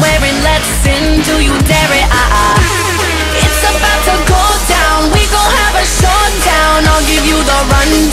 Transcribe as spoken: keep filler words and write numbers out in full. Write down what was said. wearing. Let's sin, do you dare it? Uh-uh. It's about to go down, we gon' have a showdown. I'll give you the rundown.